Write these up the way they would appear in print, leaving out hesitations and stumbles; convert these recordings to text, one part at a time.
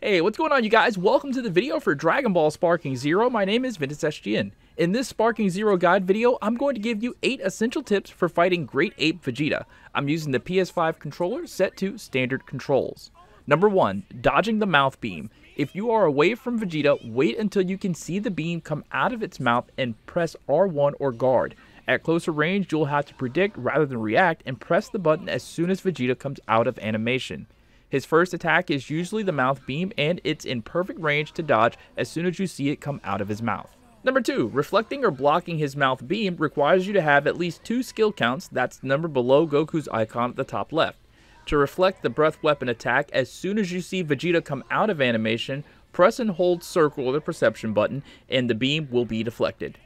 Hey, what's going on, you guys? Welcome to the video for Dragon Ball Sparking Zero. My name is Ventus SGN. In this Sparking Zero guide video, I'm going to give you 8 essential tips for fighting Great Ape Vegeta. I'm using the PS5 controller set to standard controls. Number 1, dodging the mouth beam. If you are away from Vegeta, wait until you can see the beam come out of its mouth and press R1 or guard. At closer range, you'll have to predict rather than react and press the button as soon as Vegeta comes out of animation. His first attack is usually the mouth beam, and it's in perfect range to dodge as soon as you see it come out of his mouth. Number 2, reflecting or blocking his mouth beam requires you to have at least 2 skill counts. That's the number below Goku's icon at the top left. To reflect the breath weapon attack, as soon as you see Vegeta come out of animation, press and hold circle or the perception button, and the beam will be deflected.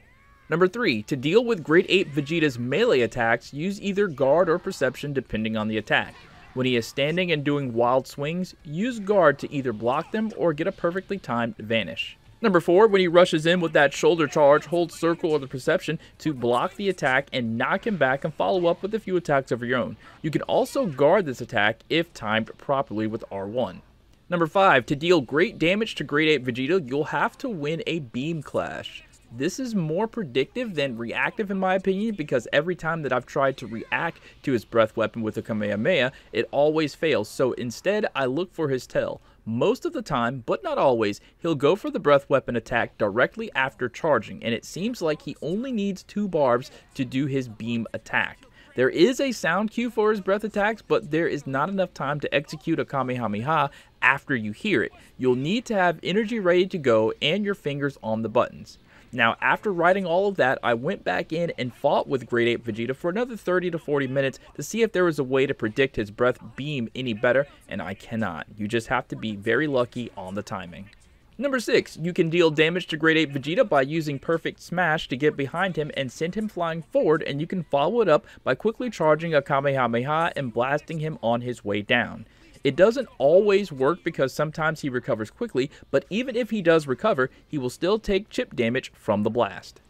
Number 3, to deal with Great Ape Vegeta's melee attacks, use either guard or perception depending on the attack. When he is standing and doing wild swings, use guard to either block them or get a perfectly timed vanish. Number 4, when he rushes in with that shoulder charge, hold circle or the perception to block the attack and knock him back and follow up with a few attacks of your own. You can also guard this attack if timed properly with R1. Number 5, to deal great damage to Great Ape Vegeta, you'll have to win a Beam Clash. This is more predictive than reactive in my opinion, because every time that I've tried to react to his breath weapon with a Kamehameha, it always fails, so instead I look for his tail. Most of the time, but not always, he'll go for the breath weapon attack directly after charging, and it seems like he only needs 2 barbs to do his beam attack. There is a sound cue for his breath attacks, but there is not enough time to execute a Kamehameha after you hear it. You'll need to have energy ready to go and your fingers on the buttons. Now, after writing all of that, I went back in and fought with Great Ape Vegeta for another 30 to 40 minutes to see if there was a way to predict his breath beam any better, and I cannot. You just have to be very lucky on the timing. Number 6, you can deal damage to Great Ape Vegeta by using Perfect Smash to get behind him and send him flying forward, and you can follow it up by quickly charging a Kamehameha and blasting him on his way down. It doesn't always work because sometimes he recovers quickly, but even if he does recover, he will still take chip damage from the blast.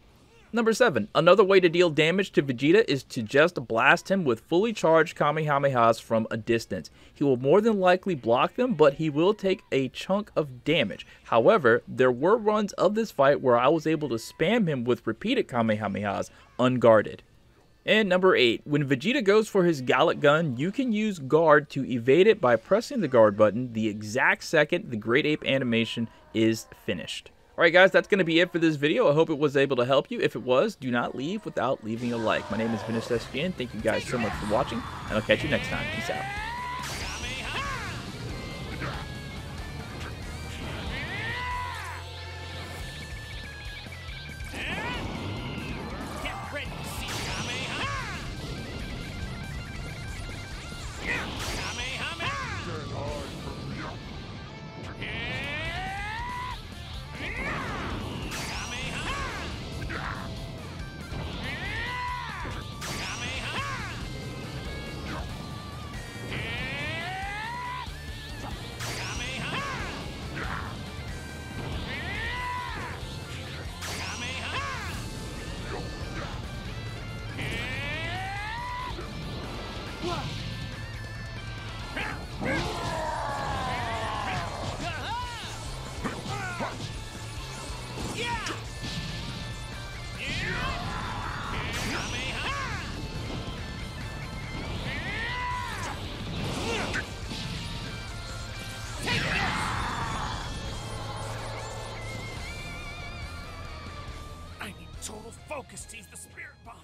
Number 7, another way to deal damage to Vegeta is to just blast him with fully charged Kamehamehas from a distance. He will more than likely block them, but he will take a chunk of damage. However, there were runs of this fight where I was able to spam him with repeated Kamehamehas unguarded. And number 8, when Vegeta goes for his Gallic Gun, you can use guard to evade it by pressing the guard button the exact second the Great Ape animation is finished. Alright guys, that's going to be it for this video. I hope it was able to help you. If it was, do not leave without leaving a like. My name is Ventus SGN. Thank you guys so much for watching, and I'll catch you next time. Peace out. Total focus to use the Spirit Bomb.